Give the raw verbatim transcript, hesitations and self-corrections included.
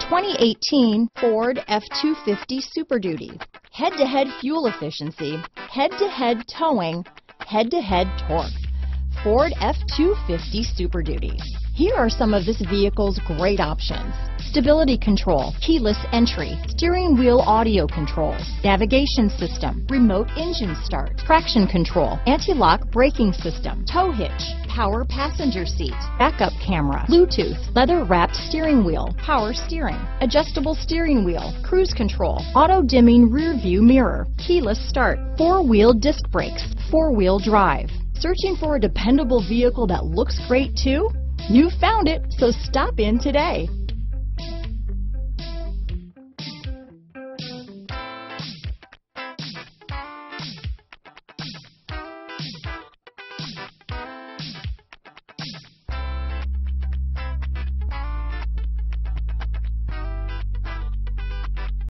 twenty eighteen Ford F two fifty Super Duty. Head-to-head fuel efficiency, head-to-head towing, head-to-head torque. Ford F two fifty Super Duty. Here are some of this vehicle's great options. Stability control, keyless entry, steering wheel audio controls, navigation system, remote engine start, traction control, anti-lock braking system, tow hitch, power passenger seat, backup camera, Bluetooth, leather-wrapped steering wheel, power steering, adjustable steering wheel, cruise control, auto-dimming rear-view mirror, keyless start, four-wheel disc brakes, four-wheel drive. Searching for a dependable vehicle that looks great too? You found it, so stop in today.